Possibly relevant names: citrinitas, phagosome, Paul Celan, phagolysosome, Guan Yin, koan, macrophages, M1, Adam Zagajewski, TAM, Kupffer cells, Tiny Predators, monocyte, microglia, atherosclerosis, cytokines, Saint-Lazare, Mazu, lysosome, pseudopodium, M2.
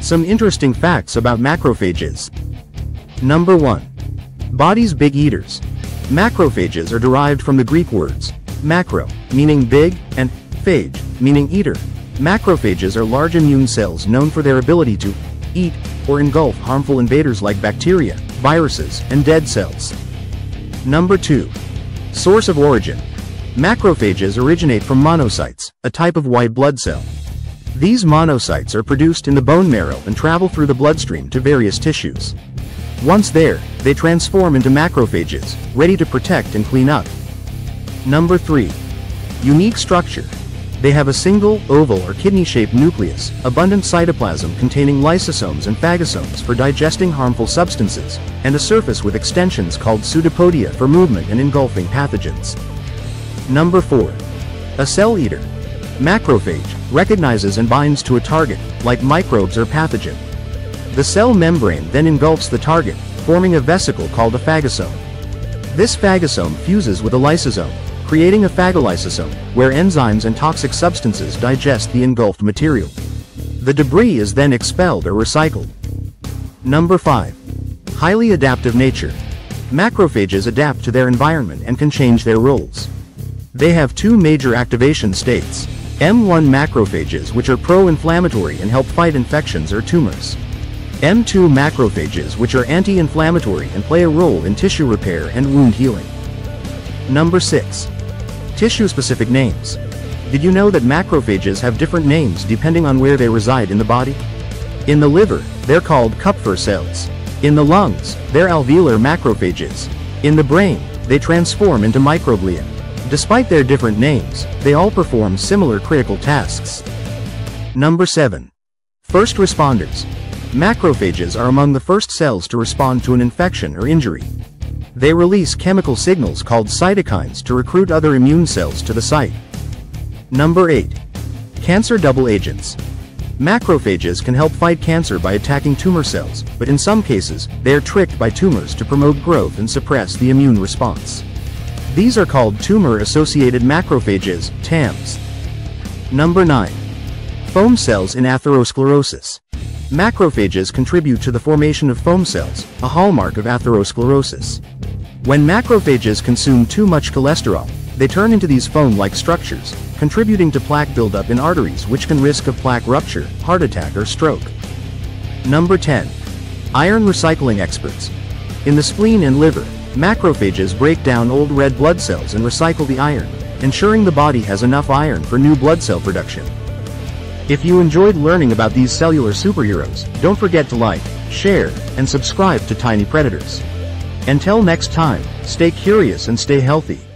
Some interesting facts about macrophages. Number 1. Body's big eaters. Macrophages are derived from the Greek words, macro, meaning big, and phage, meaning eater. Macrophages are large immune cells known for their ability to eat or engulf harmful invaders like bacteria, viruses, and dead cells. Number 2. Source of origin. Macrophages originate from monocytes, a type of white blood cell. These monocytes are produced in the bone marrow and travel through the bloodstream to various tissues. Once there, they transform into macrophages, ready to protect and clean up. Number 3. Unique structure. They have a single, oval or kidney-shaped nucleus, abundant cytoplasm containing lysosomes and phagosomes for digesting harmful substances, and a surface with extensions called pseudopodia for movement and engulfing pathogens. Number 4. A cell eater. Macrophage recognizes and binds to a target, like microbes or pathogen. The cell membrane then engulfs the target, forming a vesicle called a phagosome. This phagosome fuses with a lysosome, creating a phagolysosome, where enzymes and toxic substances digest the engulfed material. The debris is then expelled or recycled. Number 5. Highly adaptive nature. Macrophages adapt to their environment and can change their roles. They have two major activation states. M1 macrophages, which are pro-inflammatory and help fight infections or tumors. M2 macrophages, which are anti-inflammatory and play a role in tissue repair and wound healing. Number 6. Tissue-specific names. Did you know that macrophages have different names depending on where they reside in the body? In the liver, they're called Kupffer cells. In the lungs, they're alveolar macrophages. In the brain, they transform into microglia. Despite their different names, they all perform similar critical tasks. Number 7. First responders. Macrophages are among the first cells to respond to an infection or injury. They release chemical signals called cytokines to recruit other immune cells to the site. Number 8. Cancer double agents. Macrophages can help fight cancer by attacking tumor cells, but in some cases, they are tricked by tumors to promote growth and suppress the immune response. These are called tumor-associated macrophages, TAMs. Number 9. Foam cells in atherosclerosis. Macrophages contribute to the formation of foam cells, a hallmark of atherosclerosis. When macrophages consume too much cholesterol, they turn into these foam-like structures, contributing to plaque buildup in arteries, which can risk a plaque rupture, heart attack, or stroke. Number 10. Iron recycling experts. In the spleen and liver, macrophages break down old red blood cells and recycle the iron, ensuring the body has enough iron for new blood cell production. If you enjoyed learning about these cellular superheroes, don't forget to like, share, and subscribe to Tiny Predators. Until next time, stay curious and stay healthy.